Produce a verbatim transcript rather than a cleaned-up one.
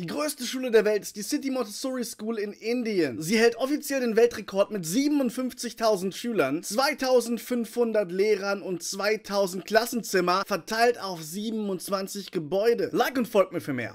Die größte Schule der Welt ist die City Montessori School in Indien. Sie hält offiziell den Weltrekord mit siebenundfünfzigtausend Schülern, zweitausendfünfhundert Lehrern und zweitausend Klassenzimmern verteilt auf siebenundzwanzig Gebäude. Like und folgt mir für mehr.